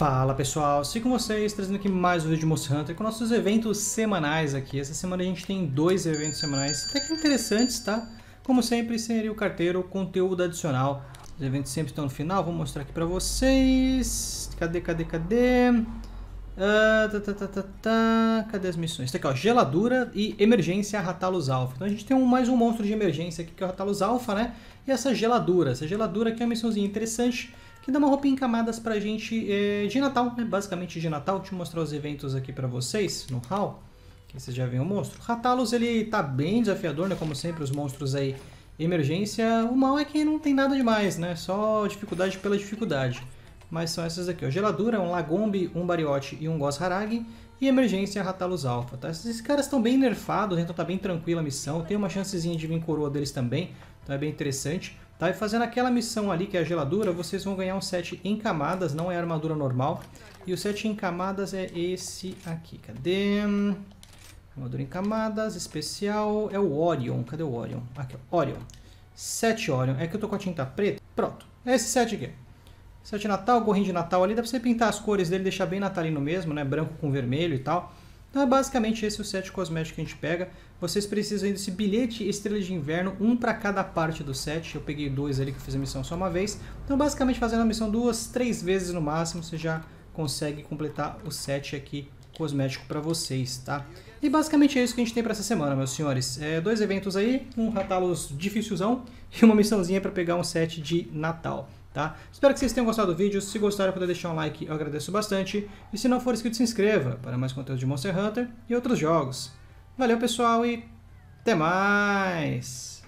Fala pessoal, sigo com vocês, trazendo aqui mais um vídeo de Monster Hunter com nossos eventos semanais aqui. Essa semana a gente tem dois eventos semanais até que interessantes, tá? Como sempre, seria o carteiro, conteúdo adicional. Os eventos sempre estão no final, vou mostrar aqui pra vocês. Cadê? Cadê as missões? Tá aqui, ó, geladura e emergência Rathalos Alpha. Então a gente tem mais um monstro de emergência aqui, que é o Rathalos Alpha, né? E essa geladura. Essa geladura aqui é uma missãozinha interessante, que dá uma roupa em camadas pra gente de Natal, né? Basicamente de Natal. Deixa eu mostrar os eventos aqui pra vocês no hall, que vocês já veem o monstro. Rathalos, ele tá bem desafiador, né? Como sempre, os monstros aí, emergência. O mal é que não tem nada demais, né? Só dificuldade pela dificuldade. Mas são essas aqui, ó. Geladura, um Lagombe, um Bariote e um Goss Harag. E emergência, Rathalos Alpha, tá? Esses caras estão bem nerfados, então tá bem tranquila a missão. Tem uma chancezinha de vir coroa deles também, então é bem interessante. Tá? E fazendo aquela missão ali, que é a geladura, vocês vão ganhar um set em camadas, não é armadura normal. E o set em camadas é esse aqui. Cadê? Armadura em camadas, especial, é o Orion. Cadê o Orion? Aqui, ó. Orion. 7 Orion. É que eu tô com a tinta preta. Pronto. É esse set aqui. Set Natal, gorrinho de Natal ali. Dá pra você pintar as cores dele, deixar bem natalino mesmo, né? Branco com vermelho e tal. Então é basicamente esse o set cosmético que a gente pega. Vocês precisam desse bilhete Estrela de Inverno, um para cada parte do set. Eu peguei dois ali que eu fiz a missão só uma vez. Então basicamente fazendo a missão duas, três vezes no máximo, você já consegue completar o set aqui cosmético para vocês, tá? E basicamente é isso que a gente tem para essa semana, meus senhores. Dois eventos aí, um Rathalos dificilzão e uma missãozinha para pegar um set de Natal. Tá? Espero que vocês tenham gostado do vídeo. Se gostaram, puder deixar um like, eu agradeço bastante. E se não for inscrito, se inscreva para mais conteúdo de Monster Hunter e outros jogos. Valeu pessoal e até mais!